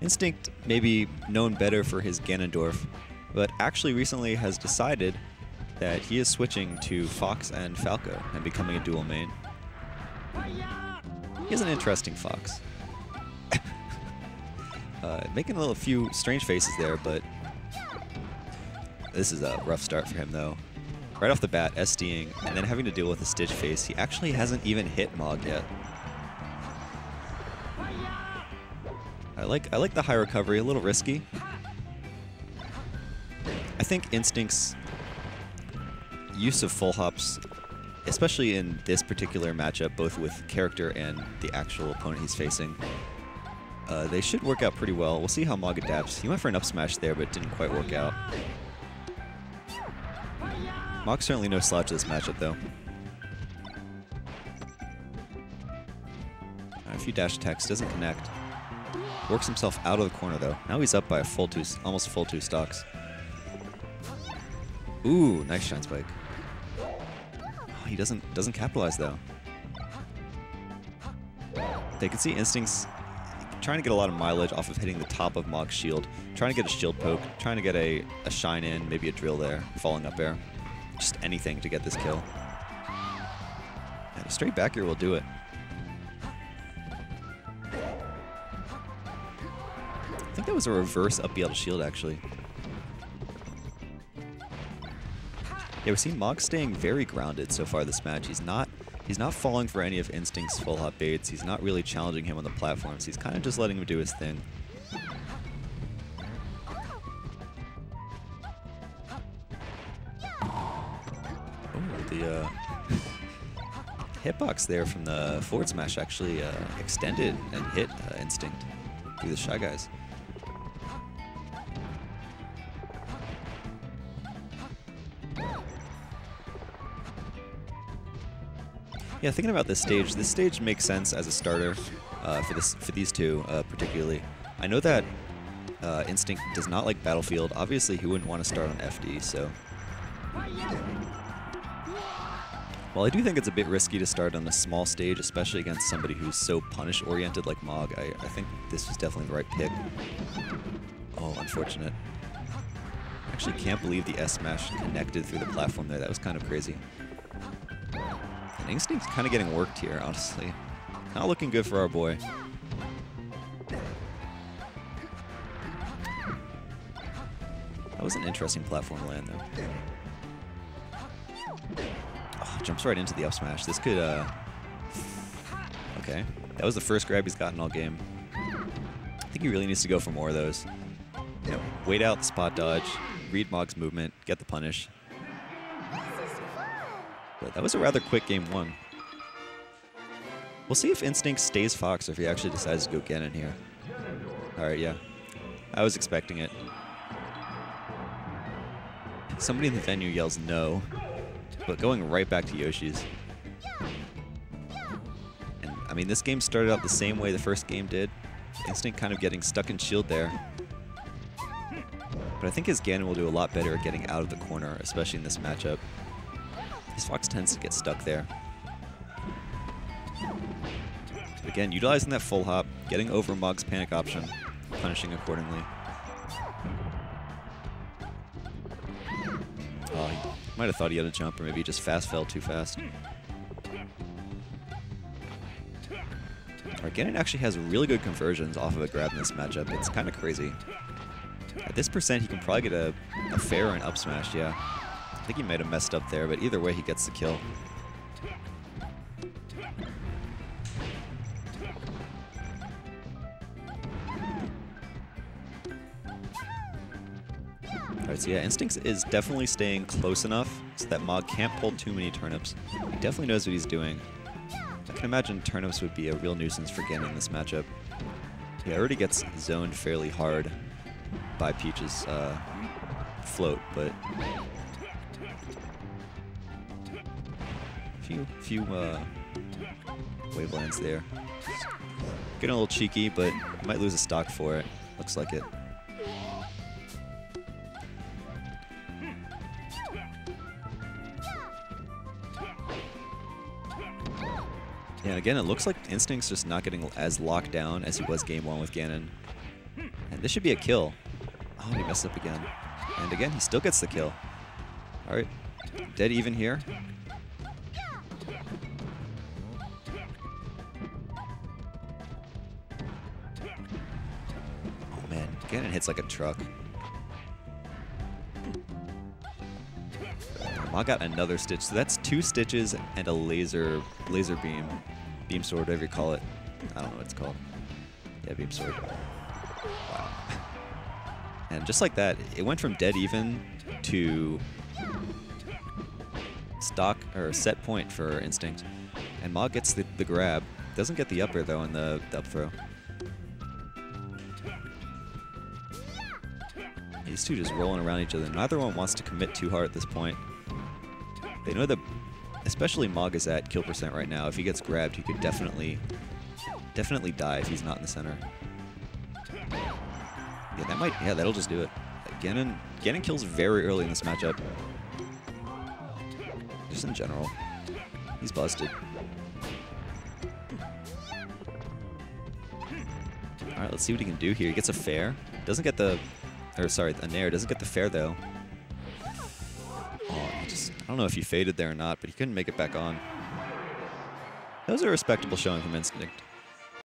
Instinct, maybe known better for his Ganondorf, but actually recently has decided that he is switching to Fox and Falco and becoming a dual main. He's an interesting Fox. Making a little few strange faces there, but this is a rough start for him, though. Right off the bat, SDing, and then having to deal with a Stitch face. He actually hasn't even hit Mog yet. I like the high recovery, a little risky. I think Instinct's use of full hops, especially in this particular matchup, both with character and the actual opponent he's facing, they should work out pretty well. We'll see how Mog adapts. He went for an up smash there, but it didn't quite work out. Mog's certainly no slouch to this matchup, though. A few dash attacks, doesn't connect. Works himself out of the corner, though. Now he's up by a full two, almost full two stocks. Ooh, nice shine spike. Oh, he doesn't capitalize, though. They can see Instinct's trying to get a lot of mileage off of hitting the top of Mog's shield, trying to get a shield poke, trying to get a shine in, maybe a drill there, falling up air. Just anything to get this kill. And a straight back here will do it. I think that was a reverse up BL shield, actually. Yeah, we've seen Mog staying very grounded so far this match. He's not falling for any of Instinct's full hop baits. He's not really challenging him on the platforms. He's kind of just letting him do his thing. Hitbox there from the forward smash actually extended and hit Instinct through the Shy Guys. Yeah, thinking about this stage makes sense as a starter for these two particularly. I know that Instinct does not like Battlefield. Obviously, he wouldn't want to start on FD, so. While I do think it's a bit risky to start on a small stage, especially against somebody who's so punish-oriented like Mog, I think this was definitely the right pick. Oh, unfortunate. I actually can't believe the S-Smash connected through the platform there. That was kind of crazy. And Instinct's kind of getting worked here, honestly. Not looking good for our boy. That was an interesting platform land, though. Jumps right into the up smash. This could, okay. That was the first grab he's gotten all game. I think he really needs to go for more of those. You know, wait out the spot dodge, read Mog's movement, get the punish. But that was a rather quick game one. We'll see if Instinct stays Fox or if he actually decides to go Ganon here. Alright, yeah. I was expecting it. Somebody in the venue yells no. But going right back to Yoshi's. And I mean, this game started out the same way the first game did. Instinct kind of getting stuck in shield there. But I think his Ganon will do a lot better at getting out of the corner, especially in this matchup. His Fox tends to get stuck there. But again, utilizing that full hop, getting over Mog's panic option, punishing accordingly. Might have thought he had a jump, or maybe he just fast fell too fast. Our Ganon actually has really good conversions off of a grab in this matchup. It's kind of crazy. At this percent, he can probably get a fair and up smash, yeah. I think he might have messed up there, but either way, he gets the kill. Alright, so yeah, Instinct is definitely staying close enough so that Mog can't pull too many turnips. He definitely knows what he's doing. I can imagine turnips would be a real nuisance for Ganon in this matchup. He already gets zoned fairly hard by Peach's float, but few wavelengths there. Getting a little cheeky, but might lose a stock for it. Looks like it. And again, it looks like Instinct's just not getting as locked down as he was game one with Ganon. And this should be a kill. Oh, he messed up again. And again, he still gets the kill. All right, dead even here. Oh man, Ganon hits like a truck. I got another stitch, so that's 2 stitches and a laser beam sword, whatever you call it. I don't know what it's called. Yeah, beam sword. Wow. And just like that, it went from dead even to stock or set point for Instinct. And Mog gets the grab. Doesn't get the upper though in the up throw. These two just rolling around each other. Neither one wants to commit too hard at this point. They know that, especially Mog is at kill percent right now. If he gets grabbed, he could definitely die if he's not in the center. Yeah, that might. Yeah, that'll just do it. Ganon kills very early in this matchup. Just in general, he's busted. All right, let's see what he can do here. He gets a fair. Doesn't get the, or sorry, a nair. Doesn't get the fair though. I don't know if he faded there or not, but he couldn't make it back on. That was a respectable showing from Instinct.